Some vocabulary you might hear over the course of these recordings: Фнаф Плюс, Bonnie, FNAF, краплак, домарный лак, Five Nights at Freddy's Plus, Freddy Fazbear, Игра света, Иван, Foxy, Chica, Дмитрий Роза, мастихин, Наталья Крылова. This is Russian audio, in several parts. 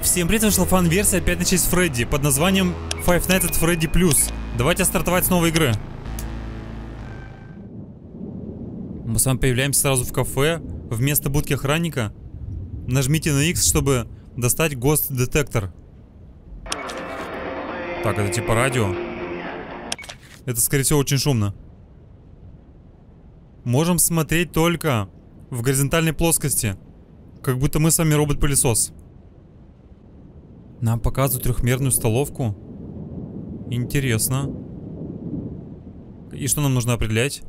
Всем привет, вышла фан-версия 5 ночей с Фредди под названием Five Nights at Freddy's Plus. Давайте стартовать с новой игры. Мы с вами появляемся сразу в кафе. Вместо будки охранника нажмите на X, чтобы достать гост-детектор. Так, это типа радио. Это, скорее всего, очень шумно. Можем смотреть только в горизонтальной плоскости. Как будто мы с вами робот-пылесос. Нам показывают трехмерную столовку. Интересно. И что нам нужно определять?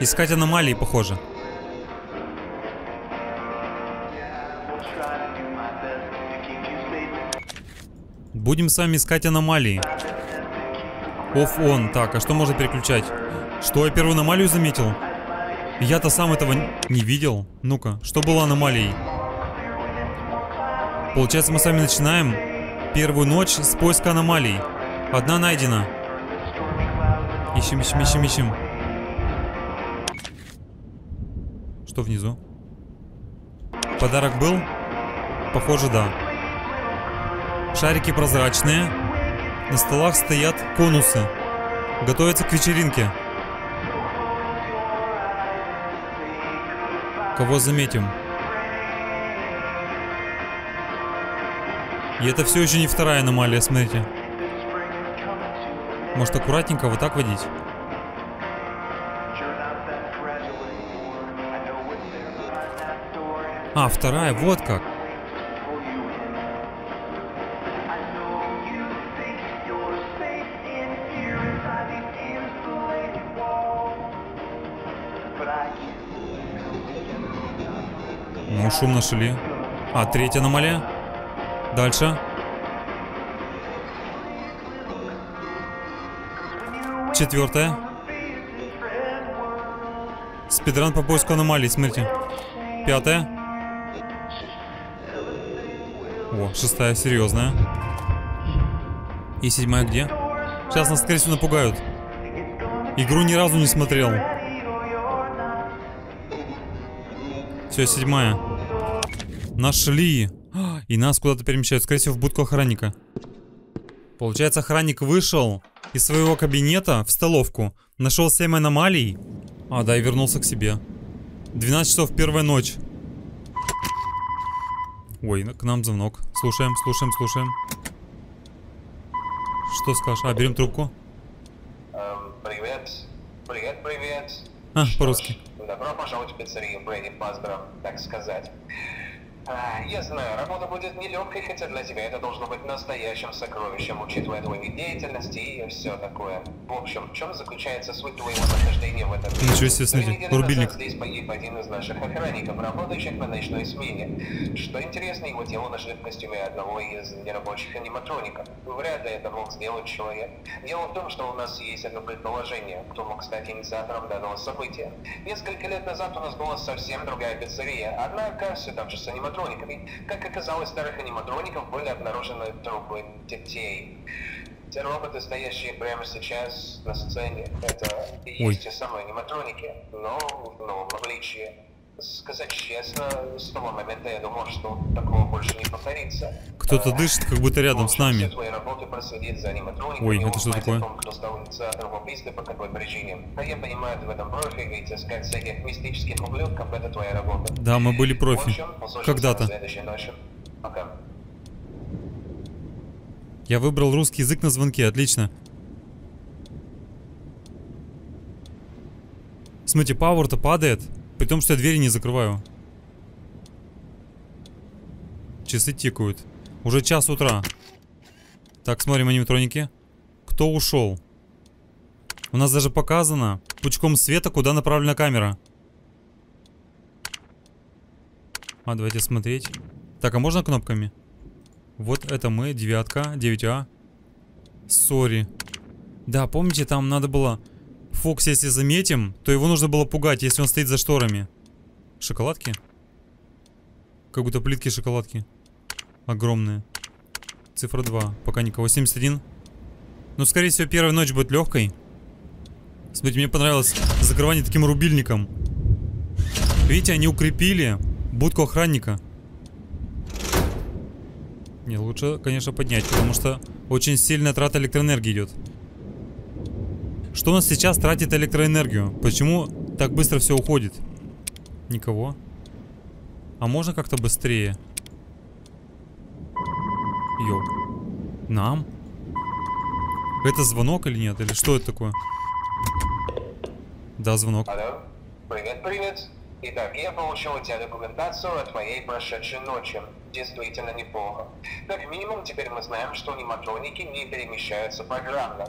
Искать аномалии, похоже. Будем с вами искать аномалии. Off-on. Так, а что можно переключать? Что, я первую аномалию заметил? Я-то сам этого не видел. Ну-ка, что было аномалией? Получается, мы с вами начинаем первую ночь с поиска аномалий. Одна найдена. Ищем, ищем, ищем, ищем. Что внизу? Подарок был? Похоже, да. Шарики прозрачные. На столах стоят конусы. Готовятся к вечеринке. Кого заметим? И это все еще не вторая аномалия, смотрите. Может, аккуратненько вот так водить? А, вторая, вот как. Ну, шум нашли. А, третья аномалия. Дальше. Четвертая. Спидран по поиску аномалий, смотрите. Пятая. О, шестая, серьезная. И седьмая где? Сейчас нас, скорее всего, напугают. Игру ни разу не смотрел. Все, седьмая. Нашли. И нас куда-то перемещают, скорее всего, в будку охранника. Получается, охранник вышел из своего кабинета в столовку, нашел 7 аномалий. А, да, и вернулся к себе. 12 часов, первая ночь. Ой, к нам звонок. Слушаем, слушаем, слушаем. Что скажешь? А, берем трубку. Привет. Привет, привет. А, по-русски. Добро пожаловать в пиццерию Фредди Фазбера, так сказать. Я знаю, работа будет нелегкой, хотя для тебя это должно быть настоящим сокровищем, учитывая твой вид деятельности и все такое. В общем, в чем заключается суть твоего нахождения в этом мире? Ничего себе, смотрите, рубильник. Здесь погиб один из наших охранников, работающих на ночной смене. Что интересно, его тело нашли в костюме одного из нерабочих аниматроников. Вряд ли это мог сделать человек. Дело в том, что у нас есть одно предположение, кто мог стать инициатором данного события. Несколько лет назад у нас была совсем другая пиццерия, однако все там же с аниматрониками. Как оказалось, старых аниматроников были обнаружены трупы детей. Те роботы, стоящие прямо сейчас на сцене, это и есть те самые аниматроники, но в новом обличии. Сказать честно, с того момента я думал, что такого больше не повторится. Кто-то дышит, как будто рядом с нами. Ой, это что такое? Кто стал инициатором убийства, по какой причине. А я понимаю, в этом профи, ведь искать всяких мистических ублюдков, это твоя работа. Да, мы были профи. Когда-то. Я выбрал русский язык на звонке, отлично. Смотрите, пауэр-то падает. При том, что я двери не закрываю. Часы тикают. Уже час утра. Так, смотрим аниматроники. Кто ушел? У нас даже показано пучком света, куда направлена камера. А, давайте смотреть. Так, а можно кнопками? Вот это мы, девятка, 9А. Сори. Да, помните, там надо было... Фокси, если заметим, то его нужно было пугать, если он стоит за шторами. Шоколадки? Как будто плитки шоколадки. Огромные. Цифра 2. Пока никого. 71. Но, скорее всего, первая ночь будет легкой. Смотрите, мне понравилось закрывание таким рубильником. Видите, они укрепили будку охранника. Не, лучше, конечно, поднять, потому что очень сильная трата электроэнергии идет. Что у нас сейчас тратит электроэнергию? Почему так быстро все уходит? Никого. А можно как-то быстрее? Ёп. Нам? Это звонок или нет? Или что это такое? Да, звонок. Алло. Привет, привет. Итак, я получил у тебя документацию от моей прошедшей ночи. Действительно неплохо. Как минимум, теперь мы знаем, что аниматроники не перемещаются программно.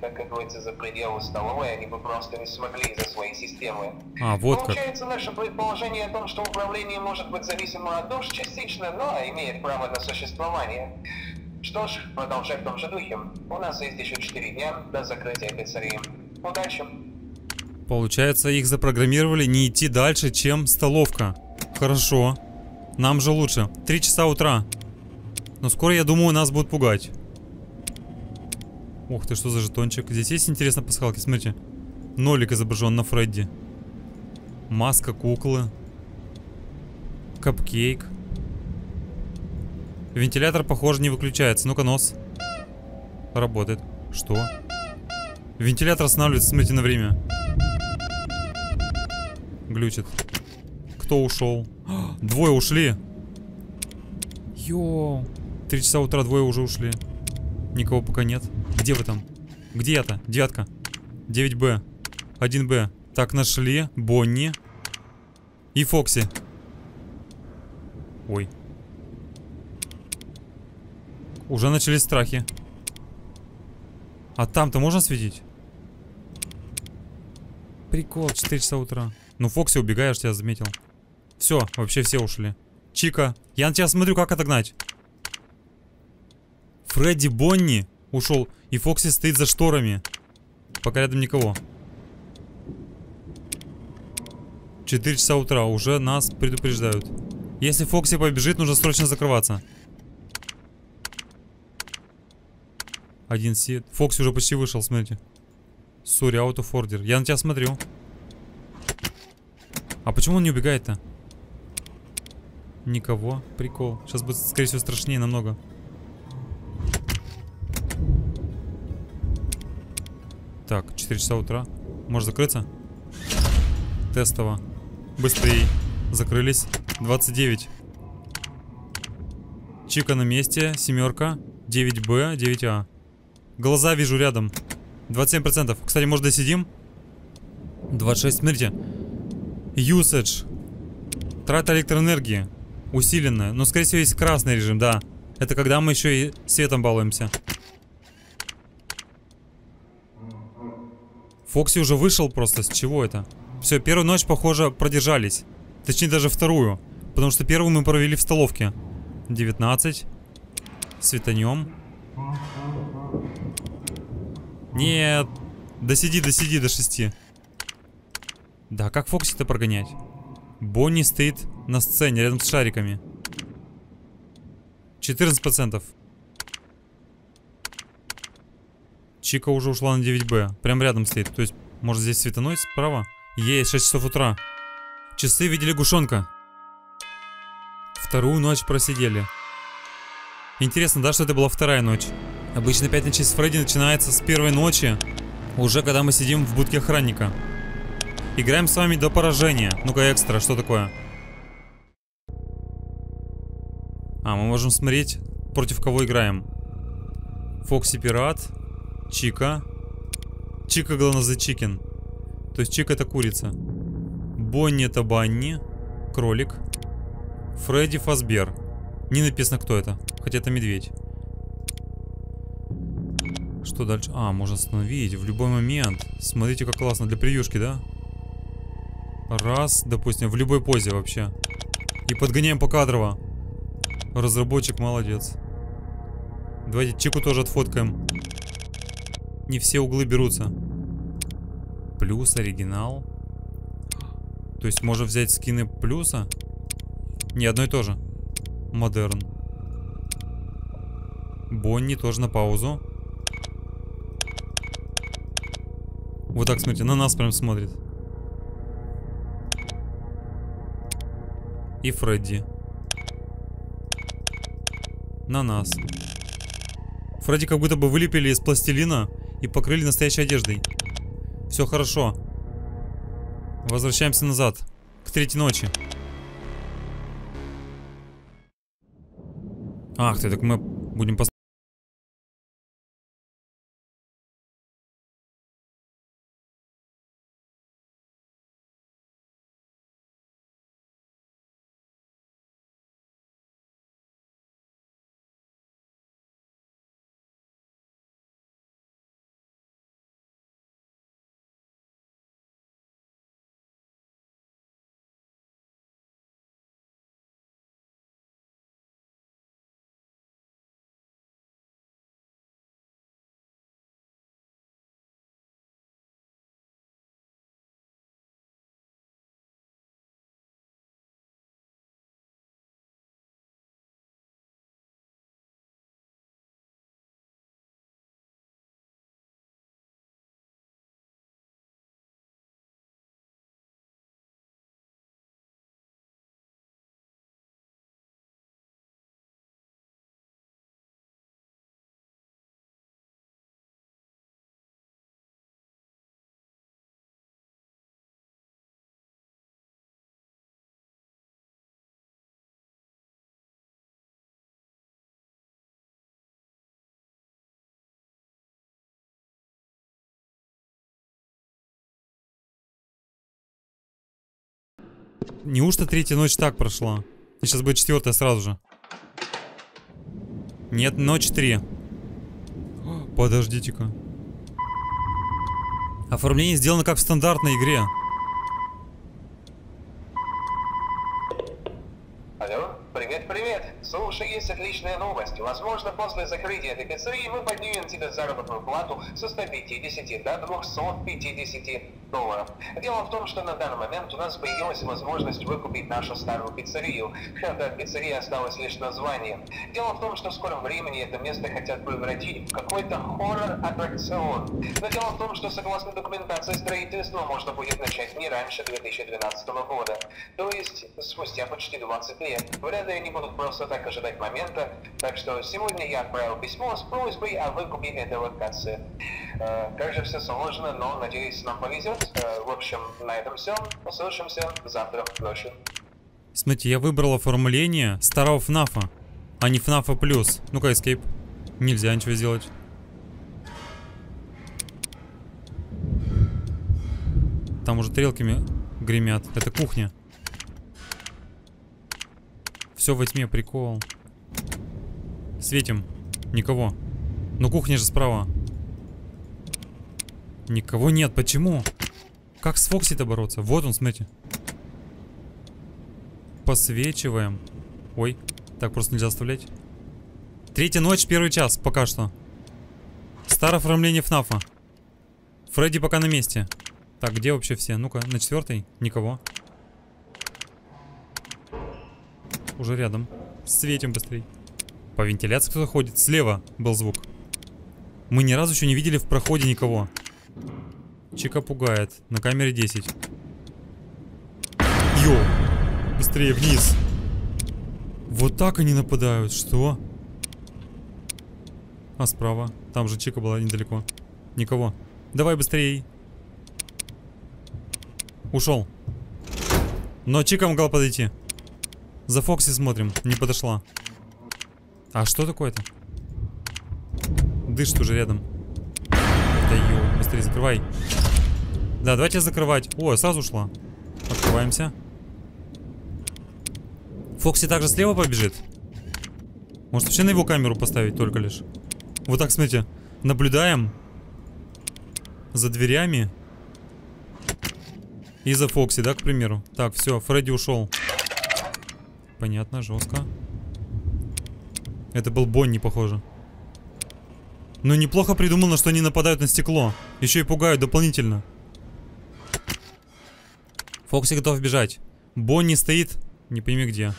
Так как выйти за пределы столовой, они бы просто не смогли из-за своей системы. А, вот получается, как. Наше предположение о том, что управление может быть зависимо от душ частично, но имеет право на существование. Что ж, продолжай в том же духе. У нас есть еще 4 дня до закрытия пиццерии. Удачи! Получается, их запрограммировали не идти дальше, чем столовка. Хорошо. Нам же лучше. 3 часа утра. Но скоро, я думаю, нас будут пугать. Ух ты, что за жетончик. Здесь есть интересные пасхалки. Смотрите. Нолик изображен на Фредди. Маска куклы. Капкейк. Вентилятор, похоже, не выключается. Ну-ка, нос. Работает. Что? Вентилятор останавливается, смотрите, на время. Глючит. Кто ушел? Двое ушли. Йоу. 3 часа утра, двое уже ушли. Никого пока нет. Где вы там? Где я-то? Девятка. 9Б. 1Б. Так, нашли. Бонни. И Фокси. Ой. Уже начались страхи. А там-то можно светить? Прикол, 4 часа утра. Ну, Фокси, убегаешь, тебя заметил. Все, вообще все ушли. Чика, я на тебя смотрю, как отогнать. Фредди, Бонни ушел, и Фокси стоит за шторами. Пока рядом никого. 4 часа утра, уже нас предупреждают. Если Фокси побежит, нужно срочно закрываться. 1С. Фокси уже почти вышел, смотрите. Sorry, out of order. Я на тебя смотрю. А почему он не убегает-то? Никого. Прикол. Сейчас будет, скорее всего, страшнее намного. Так, 4 часа утра. Можешь закрыться? Тестово. Быстрее. Закрылись. 29. Чика на месте. Семерка. 9Б. 9А. Глаза вижу рядом. 27%. Кстати, может, досидим? 26. Смотрите. Usage. Трата электроэнергии. Усиленная. Но, скорее всего, есть красный режим, да. Это когда мы еще и светом балуемся. Фокси уже вышел просто. С чего это? Все, первую ночь, похоже, продержались. Точнее, даже вторую. Потому что первую мы провели в столовке. 19. Светанем. Нет. Досиди, досиди до 6. Да, как Фокси-то прогонять? Бонни стоит на сцене, рядом с шариками. 14%. Чика уже ушла на 9Б. Прям рядом стоит. То есть, может, здесь светаной справа? Есть, 6 часов утра. Часы видели гушонка. Вторую ночь просидели. Интересно, да, что это была вторая ночь? Обычно 5 ночей с Фредди начинается с первой ночи, уже когда мы сидим в будке охранника. Играем с вами до поражения. Ну-ка, экстра, что такое? А, мы можем смотреть, против кого играем. Фокси пират, Чика. Чика глаза чикен. То есть Чика это курица. Бонни это Банни. Кролик. Фредди Фазбер. Не написано, кто это. Хотя это медведь. Что дальше? А, можно остановить в любой момент. Смотрите, как классно. Для превьюшки, да? Раз, допустим, в любой позе вообще. И подгоняем по кадрово. Разработчик молодец. Давайте Чику тоже отфоткаем. Не все углы берутся. Плюс, оригинал. То есть можно взять скины плюса? Не, одно и то же. Модерн. Бонни тоже на паузу. Вот так, смотрите, на нас прям смотрит. И Фредди. на нас. Фредди как будто бы вылепили из пластилина и покрыли настоящей одеждой. Все хорошо. Возвращаемся назад. К третьей ночи. Ах ты, так мы будем поставить. Неужто третья ночь так прошла? И сейчас будет четвертая сразу же. Нет, ночь 3. Подождите-ка. Оформление сделано как в стандартной игре. Алло, привет-привет. Слушай, есть отличная новость. Возможно, после закрытия этой пиццерии мы поднимем тебе заработную плату со 150 до 250. Дело в том, что на данный момент у нас появилась возможность выкупить нашу старую пиццерию. Хотя пиццерия осталась лишь названием. Дело в том, что в скором времени это место хотят превратить в какой-то хоррор-аттракцион. Но дело в том, что согласно документации строительства можно будет начать не раньше 2012 года. То есть спустя почти 20 лет. Вряд ли они будут просто так ожидать момента. Так что сегодня я отправил письмо с просьбой о выкупе этой локации. Как же все сложно, но надеюсь, нам повезет. В общем, на этом все. Услышимся завтра ночью. Смотрите, я выбрал оформление старого ФНАФа, а не ФНАФа Плюс. Ну-ка, эскейп. Нельзя ничего сделать. Там уже тарелками гремят. Это кухня. Все во тьме, прикол. Светим. Никого. Но кухня же справа. Никого нет, почему? Как с Фокси-то бороться? Вот он, смотрите. Посвечиваем. Ой, так просто нельзя оставлять. Третья ночь, первый час пока что. Старое оформление ФНАФа. Фредди пока на месте. Так, где вообще все? Ну-ка, на 4-й? Никого. Уже рядом. Светим быстрей. По вентиляции кто-то ходит. Слева был звук. Мы ни разу еще не видели в проходе никого. Чика пугает. На камере 10. Йоу! Быстрее, вниз! Вот так они нападают, что? А справа? Там же Чика была недалеко. Никого. Давай быстрее! Ушел. Но Чика могла подойти. За Фокси смотрим. Не подошла. А что такое-то? Дышит уже рядом. Да йоу, быстрее закрывай. Да, давайте закрывать. О, сразу ушла. Открываемся. Фокси также слева побежит. Может вообще на его камеру поставить только лишь. Вот так, смотрите. Наблюдаем за дверями. И за Фокси, да, к примеру. Так, все, Фредди ушел. Понятно, жестко. Это был Бонни, похоже. Но неплохо придумал, на что они нападают на стекло. Еще и пугают дополнительно. Фокси готов бежать. Бонни стоит. Не пойми где.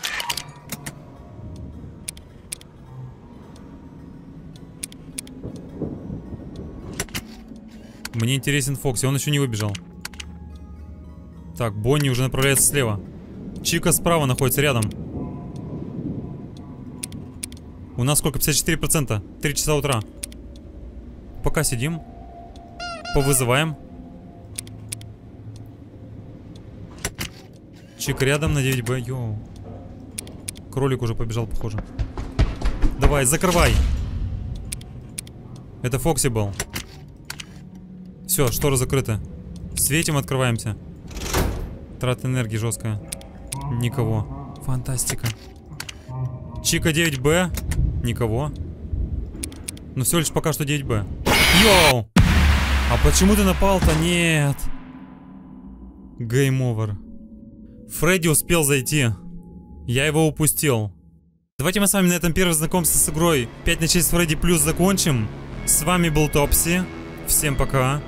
Мне интересен Фокси. Он еще не выбежал. Так, Бонни уже направляется слева. Чика справа находится рядом. У нас сколько? 54%. 3 часа утра. Пока сидим. Повызываем. Чик рядом на 9Б. Йоу. Кролик уже побежал, похоже. Давай, закрывай. Это Фокси был. Все, штора закрыта. Светим, открываемся. Трата энергии жесткая. Никого. Фантастика. Чика 9Б. Никого. Но все лишь пока что 9Б. Йоу! А почему ты напал-то? Нет. Гейм овер. Фредди успел зайти. Я его упустил. Давайте мы с вами на этом первое знакомство с игрой 5 на 6 Фредди Плюс закончим. С вами был Топси. Всем пока.